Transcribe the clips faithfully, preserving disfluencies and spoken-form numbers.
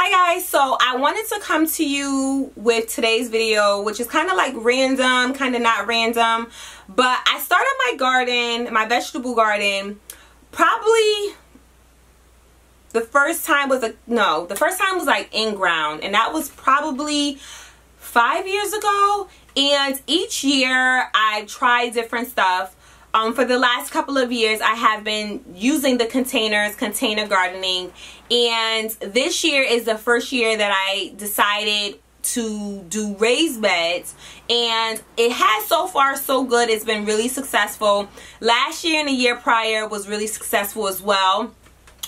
Hi guys, so I wanted to come to you with today's video, which is kind of like random, kind of not random, but I started my garden, my vegetable garden, probably the first time was a no the first time was like in ground, and that was probably five years ago. And each year I try different stuff. Um, for the last couple of years, I have been using the containers, container gardening, and this year is the first year that I decided to do raised beds, and it has so far so good. It's been really successful. Last year and the year prior was really successful as well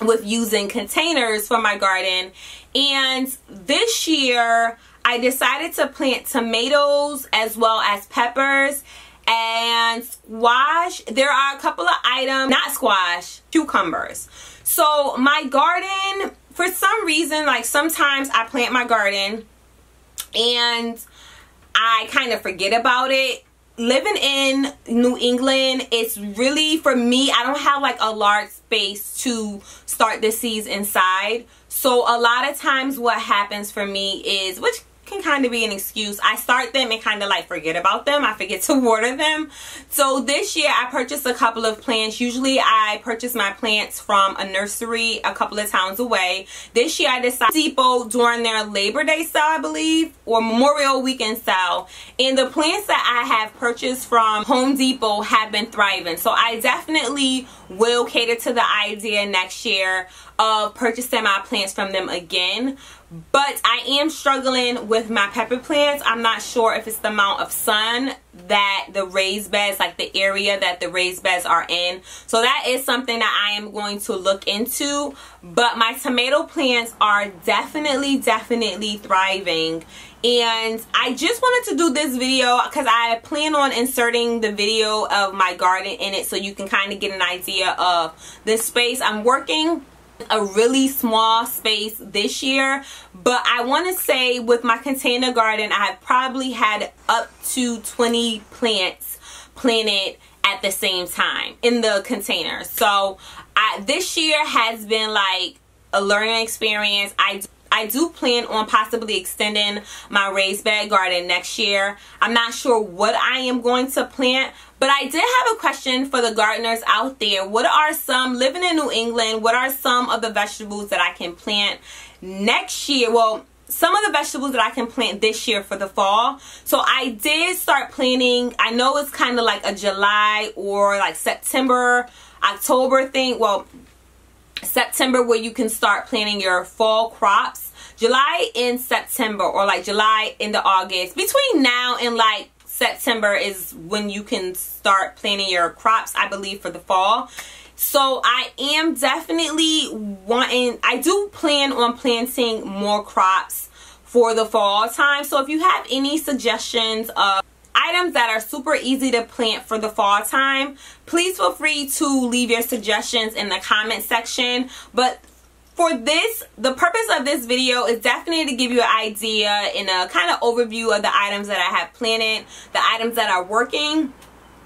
with using containers for my garden, and this year I decided to plant tomatoes as well as peppers and squash. There are a couple of items, not squash, cucumbers. So my garden, for some reason, like sometimes I plant my garden and I kind of forget about it. Living in New England, it's really, for me, I don't have like a large space to start the seeds inside. So a lot of times what happens for me is, which can kind of be an excuse, I start them and kind of like forget about them. I forget to water them. So this year I purchased a couple of plants. Usually I purchase my plants from a nursery a couple of towns away. This year I decided to depot during their Labor Day sale, I believe, or Memorial Weekend sale. And the plants that I have purchased from Home Depot have been thriving. So I definitely will cater to the idea next year of purchasing my plants from them again. But I am struggling with my pepper plants. I'm not sure if it's the amount of sun that the raised beds, like the area that the raised beds are in. So that is something that I am going to look into. But my tomato plants are definitely, definitely thriving. And I just wanted to do this video because I plan on inserting the video of my garden in it so you can kind of get an idea of the space. I'm working a really small space this year, but I want to say with my container garden I have probably had up to twenty plants planted at the same time in the container. So I, this year has been like a learning experience. I I do plan on possibly extending my raised bed garden next year. I'm not sure what I am going to plant, but I did have a question for the gardeners out there. What are some, living in New England, what are some of the vegetables that I can plant next year? Well, some of the vegetables that I can plant this year for the fall. So I did start planting, I know it's kind of like a July or like September, October thing. Well, September where you can start planting your fall crops. July and September, or like July into August. Between now and like September is when you can start planting your crops, I believe, for the fall. So I am definitely wanting, I do plan on planting more crops for the fall time. So if you have any suggestions of items that are super easy to plant for the fall time, please feel free to leave your suggestions in the comment section. But for this, the purpose of this video is definitely to give you an idea and a kind of overview of the items that I have planted, the items that are working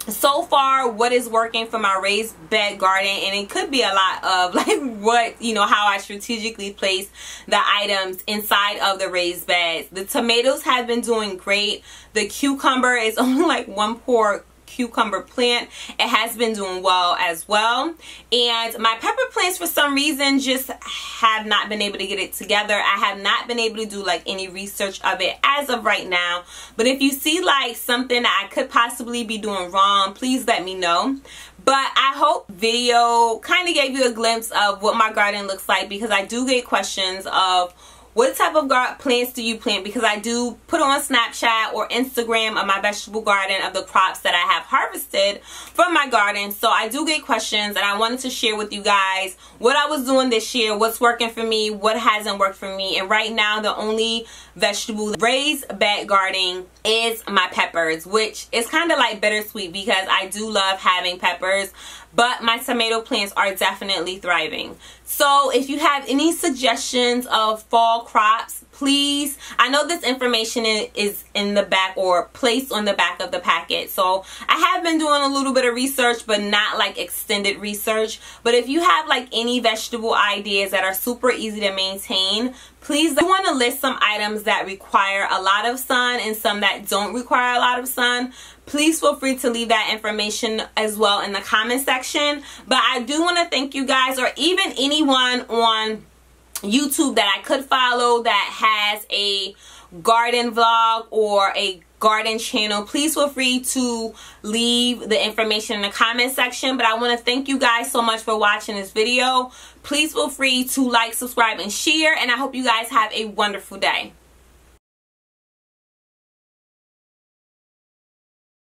so far, what is working for my raised bed garden, and it could be a lot of like what, you know, how I strategically place the items inside of the raised beds. The tomatoes have been doing great. The cucumber is only like one poor cucumber plant. It has been doing well as well. And my pepper plants, for some reason, just have not been able to get it together. I have not been able to do like any research of it as of right now. But if you see like something that I could possibly be doing wrong, please let me know. But I hope video kind of gave you a glimpse of what my garden looks like, because I do get questions of what type of garden plants do you plant, because I do put on Snapchat or Instagram of my vegetable garden of the crops that I have harvested from my garden. So I do get questions, and I wanted to share with you guys what I was doing this year, what's working for me, what hasn't worked for me. And right now the only vegetable raised bed gardening is my peppers, which is kind of like bittersweet because I do love having peppers, but my tomato plants are definitely thriving. So if you have any suggestions of fall crops, please, I know this information is in the back or placed on the back of the packet. So I have been doing a little bit of research, but not like extended research. But if you have like any vegetable ideas that are super easy to maintain, Please, you want to list some items that require a lot of sun and some that don't require a lot of sun. Please feel free to leave that information as well in the comment section. But I do want to thank you guys, or even anyone on YouTube that I could follow that has a garden vlog or a garden channel. Please feel free to leave the information in the comment section. But I want to thank you guys so much for watching this video. Please feel free to like, subscribe, and share, and I hope you guys have a wonderful day.